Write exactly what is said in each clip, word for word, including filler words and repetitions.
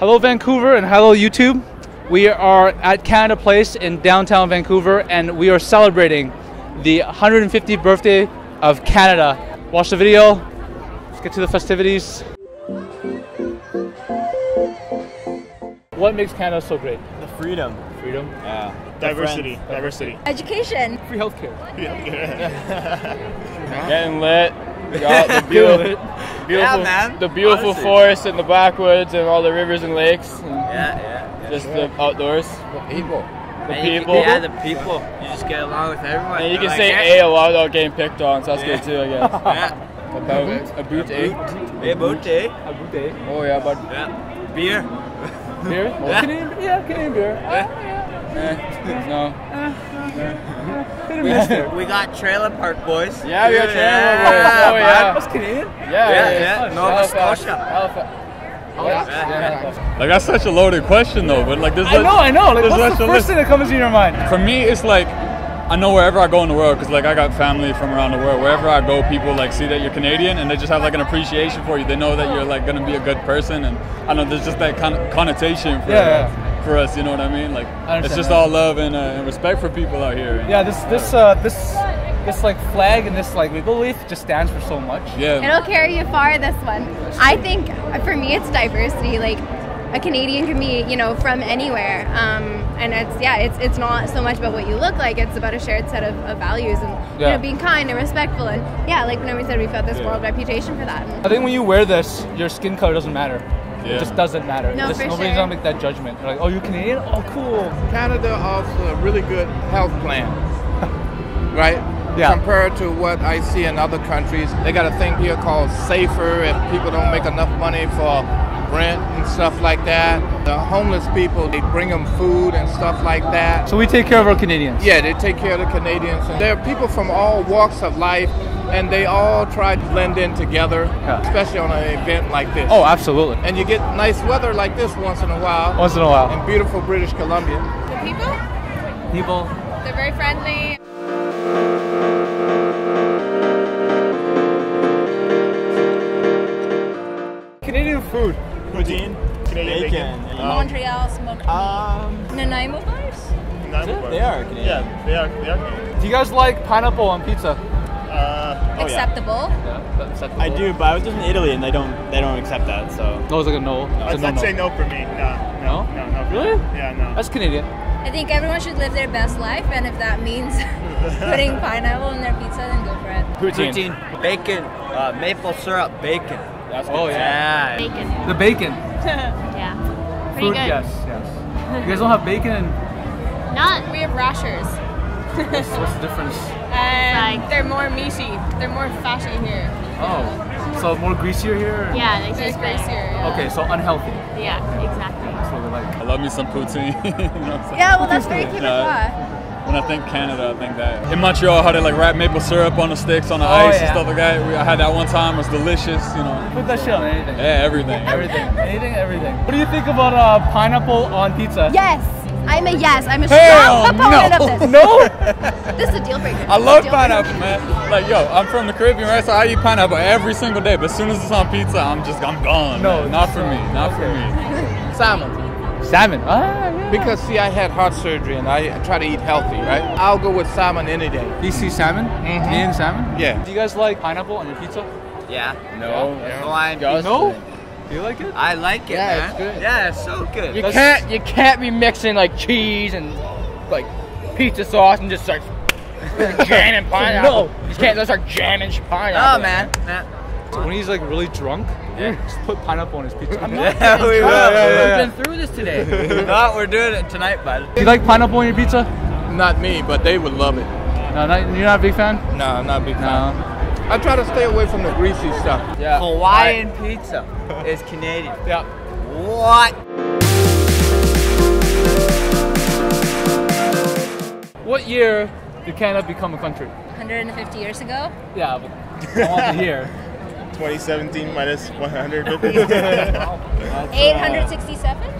Hello Vancouver and hello YouTube. We are at Canada Place in downtown Vancouver and we are celebrating the one hundred fiftieth birthday of Canada. Watch the video, let's get to the festivities. What makes Canada so great? The freedom. Freedom? Yeah. Diversity. Diversity. Diversity. Education. Free healthcare. Yeah. Getting lit. The beautiful, beautiful, yeah, man. The beautiful Honestly. Forests and the backwoods and all the rivers and lakes. And yeah, yeah, yeah. Just sure. The outdoors. The people. The and people. You, yeah, the people. You just get along with everyone. And you can like, say hey. A lot without getting picked on, so that's yeah. Good too, I guess. Yeah. About a boot, a boot, a boot, a boot. Oh yeah, but yeah. Beer. Beer? Oh, yeah. Canadian, yeah, Canadian beer. Yeah. Oh, yeah. Eh, no. Eh, no. We, got, we got Trailer Park Boys. Yeah, we got Trailer yeah. Park Boys. Oh, yeah. That's Canadian? Yeah, yeah. yeah. yeah. Nova Scotia. Halifax. Yeah. Like that's such a loaded question though, but like this. I like, know, I know. Like, what's the first thing that comes to your mind? For me, it's like I know wherever I go in the world, because like I got family from around the world. Wherever I go, people like see that you're Canadian, and they just have like an appreciation for you. They know that you're like gonna be a good person, and I know there's just that con connotation for yeah, yeah. for us. You know what I mean? Like I it's just that. all love and, uh, and respect for people out here. Yeah, know? this this uh, this this like flag and this like maple leaf just stands for so much. Yeah, it'll carry you far. This one, I think, for me, it's diversity. Like. A Canadian can be, you know, from anywhere, um, and it's yeah, it's it's not so much about what you look like; it's about a shared set of, of values and yeah. you know, being kind and respectful. And yeah, like Naomi said, we've got this yeah. world reputation for that. And I think when you wear this, your skin color doesn't matter; yeah. it just doesn't matter. No, just, for nobody's sure. gonna make that judgment. They're like, oh, you Canadian? Oh, cool. Canada offers a really good health plan, right? Yeah. Compared to what I see in other countries, they got a thing here called SAFER, and people don't make enough money for rent and stuff like that. The homeless people, they bring them food and stuff like that. So we take care of our Canadians? Yeah, they take care of the Canadians. And there are people from all walks of life and they all try to blend in together, yeah. especially on an event like this. Oh, absolutely. And you get nice weather like this once in a while. Once in a while. In beautiful British Columbia. The people? People. They're very friendly. Canadian food. Poutine, Canadian bacon, bacon. Um, Montreal smoked meat. Um, Nanaimo bars? Nanaimo bars. They are Canadian. Yeah, they are, they are Canadian. Do you guys like pineapple on pizza? Uh, oh acceptable. Yeah. Yeah, acceptable. I do, but I was just in Italy and they don't they don't accept that. So that was like a no. no. I'd no, no. say no for me. No, no, no, no, no for really? Me. Yeah, no. That's Canadian. I think everyone should live their best life, and if that means putting pineapple in their pizza, then go for it. Poutine, Poutine. bacon, uh, maple syrup, bacon. That's oh yeah. yeah. Bacon. The bacon. yeah. Pretty Food, good. Yes, yes. You guys don't have bacon and... None. We have rashers. what's, what's the difference? Um, like, they're more meaty. They're more fatty here. Oh. Yeah. So more greasier here? Yeah, they taste greasier. Yeah. Okay, so unhealthy. Yeah, exactly. That's what we like. I love me some poutine. you know what I'm yeah, well that's very cute as well. When I think Canada, I think that. In Montreal, how they like wrap maple syrup on the sticks, on the oh, ice yeah. and stuff like that. We, I had that one time, it was delicious, you know. Put that shit on anything. Yeah, everything. everything, anything, everything. What do you think about uh, pineapple on pizza? Yes, I'm a yes. I'm a Hell strong proponent no. of this. no? This is a deal breaker. I love pineapple, breaker. man. Like, yo, I'm from the Caribbean, right? So I eat pineapple every single day, but as soon as it's on pizza, I'm just, I'm gone. No, man. not for me, not okay. for me. Salmon. Salmon? Ah, yeah. Because, see, I had heart surgery and I try to eat healthy, right? I'll go with salmon any day. B C salmon? Mm-hmm. Canadian salmon? Yeah. Do you guys like pineapple on your pizza? Yeah. No. Yeah. Hawaiian pizza. No? Do you like it? I like it, yeah, man. It's good. Yeah, it's so good. You That's can't, you can't be mixing like cheese and like pizza sauce and just like jamming pineapple. No. You can't just like jamming pineapple. Oh, man. Nah. So when he's like really drunk, yeah. just put pineapple on his pizza. I'm not yeah, we will. Yeah, yeah, yeah. We've been through this today. no, we're doing it tonight, bud. Do you like pineapple on your pizza? Not me, but they would love it. No, not, you're not a big fan? No, I'm not a big fan. No. I try to stay away from the greasy stuff. Yeah. Hawaiian I, pizza is Canadian. Yeah. What? What year did Canada become a country? one hundred fifty years ago? Yeah, but I want the year. twenty seventeen minus one hundred. eight hundred sixty-seven?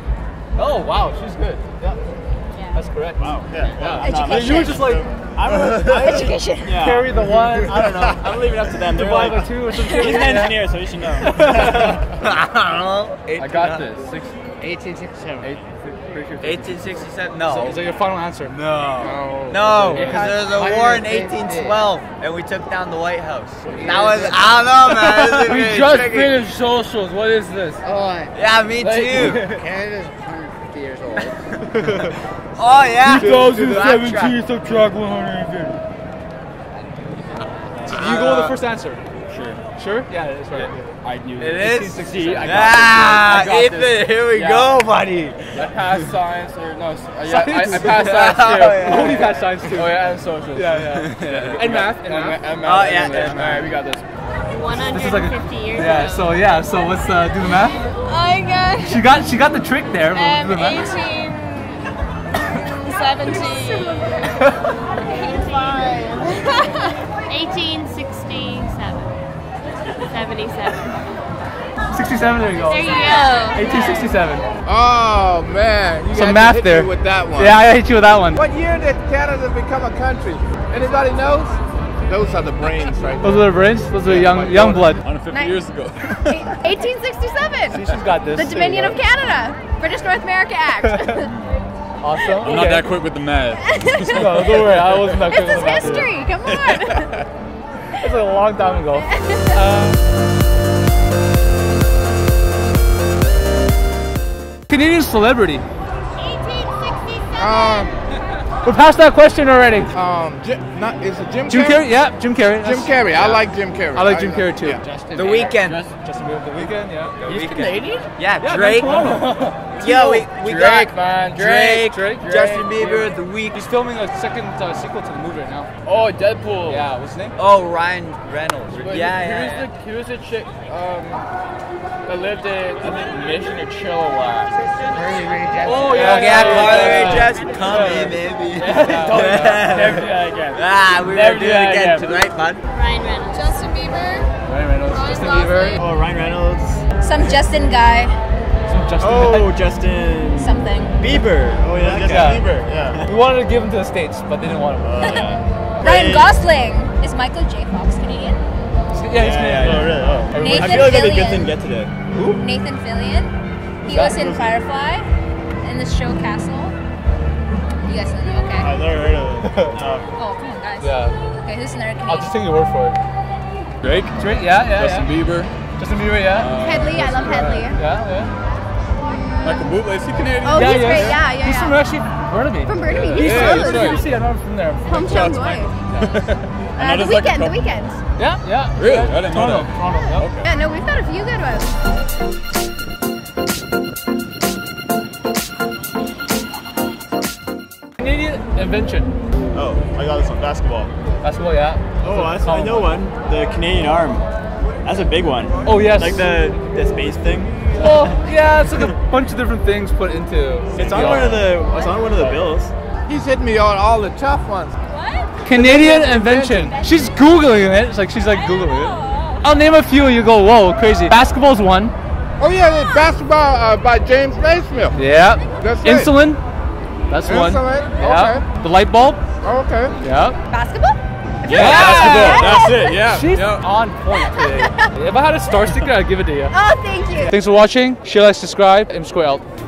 Oh, wow, she's good. Yeah. yeah. That's correct. Wow. Yeah. Wow. Education. You were just like, I would, I would Education. Yeah. carry the one. I don't know. I'm leaving it up to them. They're Divide like, by two or something. He's an engineer, so he should know. I don't know. Eight, I got nine. This. Six, eighteen sixty-seven. Eight, eighteen sixty-seven? No. Is that your final answer? No. No, because there was a war in eighteen twelve and we took down the White House. That was, I don't know, man. We just tricky. Finished socials. What is this? Oh, yeah, me like, too. Canada's one hundred fifty years old. Oh, yeah. twenty seventeen, subtract one hundred fifty. You go with the first answer. Sure? Yeah, that's right. Yeah. I knew it. It is? See, I got yeah, this. I got Ethan, this. Here we yeah. go, buddy. I passed science, or no, yeah, I, I passed science too. Oh, yeah. I only passed science too. Oh, yeah, and socials. Yeah, yeah. yeah. And math. And math. And math. Oh, yeah. And math. All right, we got this. one hundred fifty years ago. Yeah, so, yeah, so let's uh, do the math. Oh, my God. She got, she got the trick there. Um, the eighteen seventy. eighty-five. eighteen sixty-seven. seventy-seven. sixty-seven, there you go. There you go. eighteen sixty-seven. Oh, man. You some math hit there. You with that one. Yeah, I hit you with that one. What year did Canada become a country? Anybody knows? Those are the brains right Those there. Are the brains? Those yeah, are young young blood. one hundred fifty Nine. Years ago. eighteen sixty-seven. See, she's got this. The Dominion of Canada. British North America Act. Awesome. I'm okay. not that quick with the math. No, don't worry. I wasn't that quick with the math. This is history. Come on. That's a long time ago. uh, Canadian celebrity. eighteen sixty-seven. Um, we passed that question already. Um, Jim, not, is it Jim, Jim Carrey? Carrey? Yeah, Jim Carrey. Jim Carrey. Yeah. I like Jim Carrey. I like Jim Carrey too. Yeah. Justin the Weeknd. Just, Justin Bieber. The Weeknd. Yeah. The He's Weeknd. Canadian? Yeah. yeah Drake. Yo, we we Drake, got man. Drake, Drake, Drake, Justin Bieber, Bieber, The Weeknd. He's filming a second uh, sequel to the movie right now. Oh, Deadpool. Yeah, what's his name? Oh, Ryan Reynolds. But yeah, yeah. Here's the, here's the chick um, that lived in the Mission of Chilliwack. Oh, yeah, okay, yeah. Just yeah. come yeah. in, baby. Yeah. Yeah. Yeah. Never do that again. Ah, we Never were doing it again, again tonight, bud. Ryan Reynolds. Justin Bieber. Ryan Reynolds. Ryan Justin Bieber. Oh, Ryan Reynolds. Some Justin guy. Justin oh, Justin... Something. Bieber. Oh, yeah, Justin yeah. Bieber. Yeah. We wanted to give him to the States, but they didn't want him. Uh, yeah. Ryan Gosling. Is Michael J. Fox Canadian? Yeah, he's Canadian. Yeah, yeah, yeah. Oh, really? Oh. Nathan I feel like that'd be a good thing to get today. Who? Nathan Fillion. He was in Firefly, in the show Castle. You guys don't know, okay. I've never heard of it. No. Oh, come on, guys. Yeah. Okay, who's another Canadian? I'll just take your word for it. Drake? Drake, yeah, yeah, Justin yeah. Bieber. Justin Bieber, yeah. Uh, Headley, I love Headley. Yeah, yeah. Michael Bublé, is he Canadian? Oh, yeah, he's yeah, great, yeah, yeah, yeah. He's from actually Burnaby. From Burnaby? Yeah, he's yeah, from Burnaby. See, I'm not from there. Hometown boy. uh, the Weeknd, The Weeknd. Yeah, yeah. Really? I didn't know Toronto, that. Toronto, yeah. Okay. Yeah, no, we've got a few good ones. Canadian invention. Oh, I got this one. Basketball. Basketball, yeah. Oh, that's I know one. The Canadian arm. That's a big one. Oh, yes. Like the, the space thing. Well, yeah, it's like a bunch of different things put into. It's on one of the. It's on one of the bills. He's hitting me on all the tough ones. What? Canadian invention. invention. She's googling it. It's like she's like googling it. I'll name a few. You go, whoa, crazy. Basketball's one. Oh yeah, the basketball uh, by James Naismith. Yeah. That's right. Insulin. That's Insulin. one. Yeah. Okay. The light bulb. Oh, okay. Yeah. Basketball. Yeah, yeah. Basketball. That's it. Yeah. She's yeah. on point today. If I had a star sticker, I'd give it to you. Oh, thank you. Thanks for watching. Share, like, subscribe, and M squared out.